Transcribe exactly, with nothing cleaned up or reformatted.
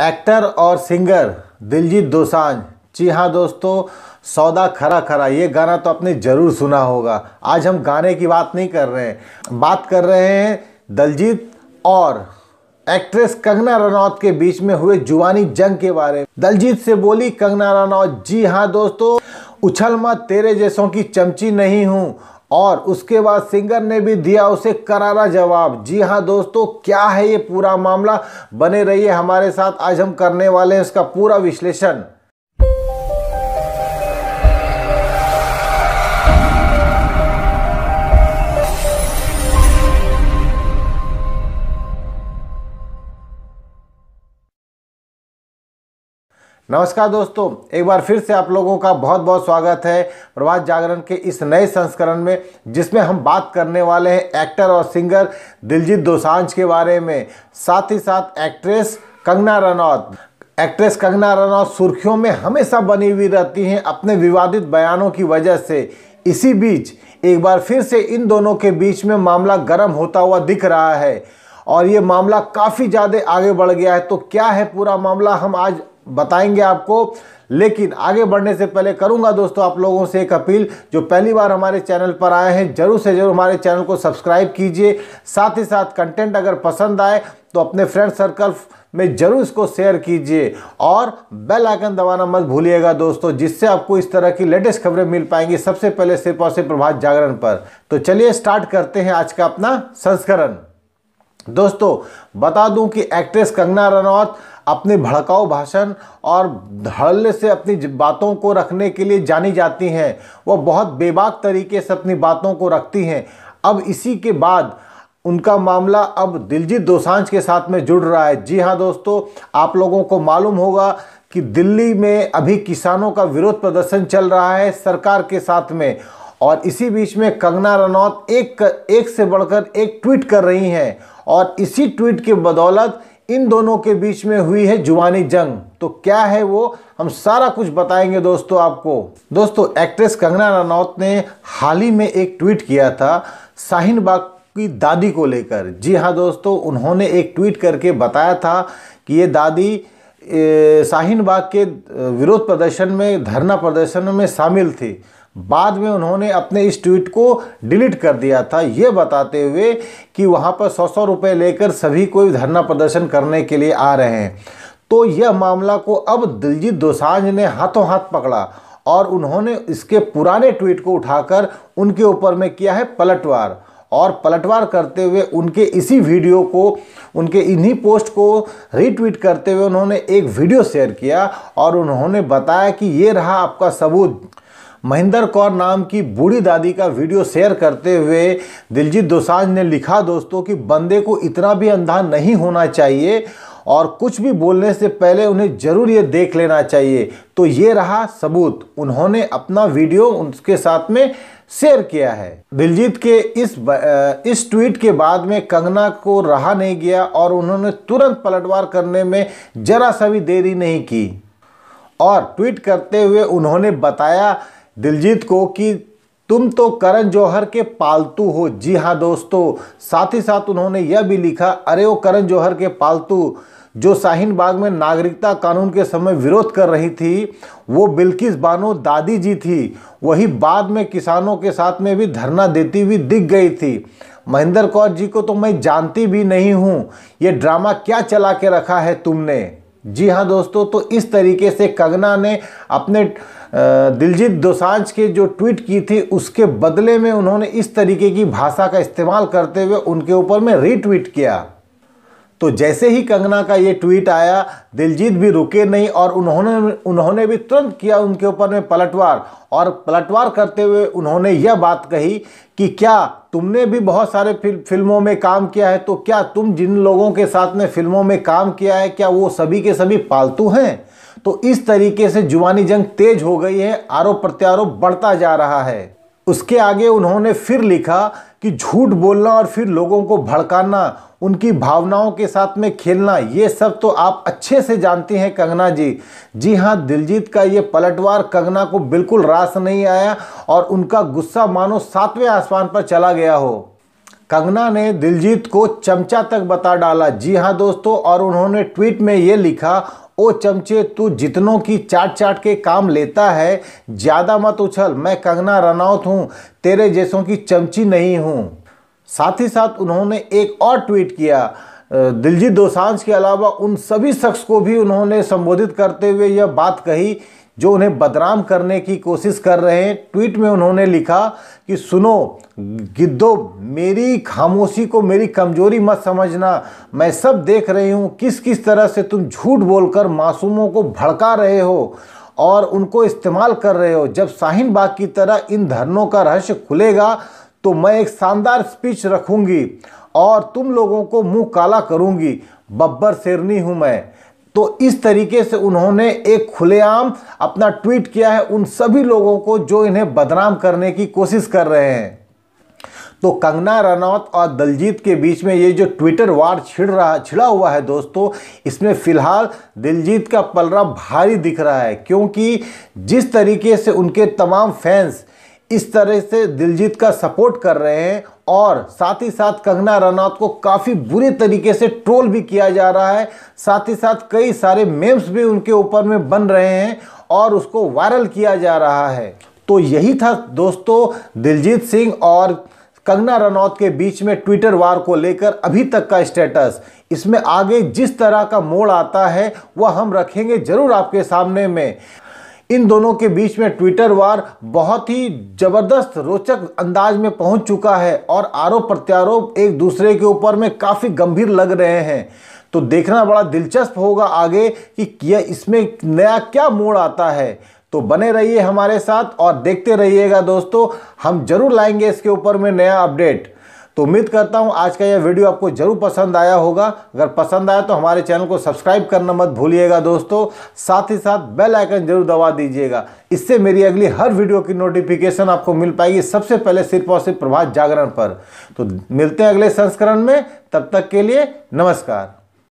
Actor और singer Diljit Dosanjh. जी हाँ दोस्तों, सौदा खरा खरा ये गाना तो आपने ज़रूर सुना होगा। आज हम गाने की बात नहीं कर रहे हैं, बात कर रहे हैं दिलजीत और एक्ट्रेस कंगना रनौत के बीच में हुए जुबानी जंग के बारे में। दिलजीत से बोली कंगना रनौत, जी हाँ दोस्तों, उछल मत, तेरे जैसों की चमची नहीं हूँ। और उसके बाद सिंगर ने भी दिया उसे करारा जवाब। जी हाँ दोस्तों, क्या है ये पूरा मामला, बने रहिए हमारे साथ। आज हम करने वाले हैं उसका पूरा विश्लेषण। नमस्कार दोस्तों, एक बार फिर से आप लोगों का बहुत बहुत स्वागत है प्रभात जागरण के इस नए संस्करण में, जिसमें हम बात करने वाले हैं एक्टर और सिंगर दिलजीत दोसांझ के बारे में, साथ ही साथ एक्ट्रेस कंगना रनौत। एक्ट्रेस कंगना रनौत सुर्खियों में हमेशा बनी हुई रहती हैं अपने विवादित बयानों की वजह से। इसी बीच एक बार फिर से इन दोनों के बीच में मामला गर्म होता हुआ दिख रहा है और ये मामला काफ़ी ज़्यादा आगे बढ़ गया है। तो क्या है पूरा मामला, हम आज बताएंगे आपको। लेकिन आगे बढ़ने से पहले करूंगा दोस्तों आप लोगों से एक अपील, जो पहली बार हमारे चैनल पर आए हैं जरूर से जरूर हमारे चैनल को सब्सक्राइब कीजिए। साथ ही साथ कंटेंट अगर पसंद आए तो अपने फ्रेंड सर्कल में जरूर इसको शेयर कीजिए और बेल आइकन दबाना मत भूलिएगा दोस्तों, जिससे आपको इस तरह की लेटेस्ट खबरें मिल पाएंगी सबसे पहले सिर्फ और सिर्फ प्रभात जागरण पर। तो चलिए स्टार्ट करते हैं आज का अपना संस्करण। दोस्तों बता दूं कि एक्ट्रेस कंगना रनौत अपने भड़काऊ भाषण और धड़ल्ले से अपनी बातों को रखने के लिए जानी जाती हैं। वह बहुत बेबाक तरीके से अपनी बातों को रखती हैं। अब इसी के बाद उनका मामला अब दिलजीत दोसांझ के साथ में जुड़ रहा है। जी हाँ दोस्तों, आप लोगों को मालूम होगा कि दिल्ली में अभी किसानों का विरोध प्रदर्शन चल रहा है सरकार के साथ में, और इसी बीच में कंगना रनौत एक एक से बढ़कर एक ट्वीट कर रही हैं और इसी ट्वीट के बदौलत इन दोनों के बीच में हुई है जुबानी जंग। तो क्या है वो, हम सारा कुछ बताएंगे दोस्तों आपको। दोस्तों एक्ट्रेस कंगना रनौत ने हाल ही में एक ट्वीट किया था शाहीन बाग की दादी को लेकर। जी हाँ दोस्तों, उन्होंने एक ट्वीट करके बताया था कि ये दादी शाहीन बाग के विरोध प्रदर्शन में, धरना प्रदर्शन में शामिल थी। बाद में उन्होंने अपने इस ट्वीट को डिलीट कर दिया था, ये बताते हुए कि वहाँ पर सौ सौ रुपये लेकर सभी कोई धरना प्रदर्शन करने के लिए आ रहे हैं। तो यह मामला को अब दिलजीत दोसांझ ने हाथों हाथ पकड़ा और उन्होंने इसके पुराने ट्वीट को उठाकर उनके ऊपर में किया है पलटवार, और पलटवार करते हुए उनके इसी वीडियो को, उनके इन्हीं पोस्ट को रीट्वीट करते हुए उन्होंने एक वीडियो शेयर किया और उन्होंने बताया कि ये रहा आपका सबूत। महेंद्र कौर नाम की बूढ़ी दादी का वीडियो शेयर करते हुए दिलजीत दोसांझ ने लिखा दोस्तों कि बंदे को इतना भी अंधा नहीं होना चाहिए और कुछ भी बोलने से पहले उन्हें ज़रूर ये देख लेना चाहिए। तो ये रहा सबूत, उन्होंने अपना वीडियो उनके साथ में शेयर किया है। दिलजीत के इस इस ट्वीट के बाद में कंगना को रहा नहीं गया और उन्होंने तुरंत पलटवार करने में जरा सा भी देरी नहीं की और ट्वीट करते हुए उन्होंने बताया दिलजीत को कि तुम तो करण जौहर के पालतू हो। जी हाँ दोस्तों, साथ ही साथ उन्होंने यह भी लिखा, अरे वो करण जौहर के पालतू जो शाहीन बाग में नागरिकता कानून के समय विरोध कर रही थी वो बिल्किस बानो दादी जी थी, वही बाद में किसानों के साथ में भी धरना देती हुई दिख गई थी। महेंद्र कौर जी को तो मैं जानती भी नहीं हूँ, ये ड्रामा क्या चला के रखा है तुमने। जी हाँ दोस्तों, तो इस तरीके से कंगना ने अपने दिलजीत दोसांझ के जो ट्वीट की थी उसके बदले में उन्होंने इस तरीके की भाषा का इस्तेमाल करते हुए उनके ऊपर में रीट्वीट किया। तो जैसे ही कंगना का ये ट्वीट आया दिलजीत भी रुके नहीं और उन्होंने उन्होंने भी तुरंत किया उनके ऊपर में पलटवार, और पलटवार करते हुए उन्होंने यह बात कही कि क्या तुमने भी बहुत सारे फिल्मों में काम किया है, तो क्या तुम जिन लोगों के साथ में फिल्मों में काम किया है क्या वो सभी के सभी पालतू हैं। तो इस तरीके से जुबानी जंग तेज हो गई है, आरोप प्रत्यारोप बढ़ता जा रहा है। उसके आगे उन्होंने फिर लिखा कि झूठ बोलना और फिर लोगों को भड़काना, उनकी भावनाओं के साथ में खेलना, ये सब तो आप अच्छे से जानती हैं कंगना जी। जी हाँ, दिलजीत का ये पलटवार कंगना को बिल्कुल रास नहीं आया और उनका गुस्सा मानो सातवें आसमान पर चला गया हो। कंगना ने दिलजीत को चमचा तक बता डाला। जी हाँ दोस्तों, और उन्होंने ट्वीट में ये लिखा, ओ चमचे तू जितनों की चाट चाट के काम लेता है, ज़्यादा मत उछल, मैं कंगना रनौत हूँ, तेरे जैसों की चमची नहीं हूँ। साथ ही साथ उन्होंने एक और ट्वीट किया। दिलजीत दोसांझ के अलावा उन सभी शख्स को भी उन्होंने संबोधित करते हुए यह बात कही जो उन्हें बदनाम करने की कोशिश कर रहे हैं। ट्वीट में उन्होंने लिखा कि सुनो गिद्धो, मेरी खामोशी को मेरी कमजोरी मत समझना, मैं सब देख रही हूँ किस किस तरह से तुम झूठ बोलकर मासूमों को भड़का रहे हो और उनको इस्तेमाल कर रहे हो। जब शाहीन बाग की तरह इन धरनों का रहस्य खुलेगा तो मैं एक शानदार स्पीच रखूँगी और तुम लोगों को मुँह काला करूँगी, बब्बर शेरनी हूँ मैं। तो इस तरीके से उन्होंने एक खुलेआम अपना ट्वीट किया है उन सभी लोगों को जो इन्हें बदनाम करने की कोशिश कर रहे हैं। तो कंगना रनौत और दिलजीत के बीच में ये जो ट्विटर वार छिड़ रहा छिड़ा हुआ है दोस्तों, इसमें फ़िलहाल दिलजीत का पलड़ा भारी दिख रहा है, क्योंकि जिस तरीके से उनके तमाम फैंस इस तरह से दिलजीत का सपोर्ट कर रहे हैं और साथ ही साथ कंगना रनौत को काफ़ी बुरे तरीके से ट्रोल भी किया जा रहा है, साथ ही साथ कई सारे मेम्स भी उनके ऊपर में बन रहे हैं और उसको वायरल किया जा रहा है। तो यही था दोस्तों दिलजीत सिंह और कंगना रनौत के बीच में ट्विटर वार को लेकर अभी तक का स्टेटस। इसमें आगे जिस तरह का मोड़ आता है वह हम रखेंगे ज़रूर आपके सामने में। इन दोनों के बीच में ट्विटर वार बहुत ही ज़बरदस्त रोचक अंदाज में पहुंच चुका है और आरोप प्रत्यारोप एक दूसरे के ऊपर में काफ़ी गंभीर लग रहे हैं। तो देखना बड़ा दिलचस्प होगा आगे कि इसमें नया क्या मोड़ आता है। तो बने रहिए हमारे साथ और देखते रहिएगा दोस्तों, हम जरूर लाएंगे इसके ऊपर में नया अपडेट। तो उम्मीद करता हूँ आज का यह वीडियो आपको जरूर पसंद आया होगा। अगर पसंद आया तो हमारे चैनल को सब्सक्राइब करना मत भूलिएगा दोस्तों, साथ ही साथ बेल आइकन जरूर दबा दीजिएगा, इससे मेरी अगली हर वीडियो की नोटिफिकेशन आपको मिल पाएगी सबसे पहले सिर्फ और सिर्फ प्रभात जागरण पर। तो मिलते हैं अगले संस्करण में, तब तक के लिए नमस्कार।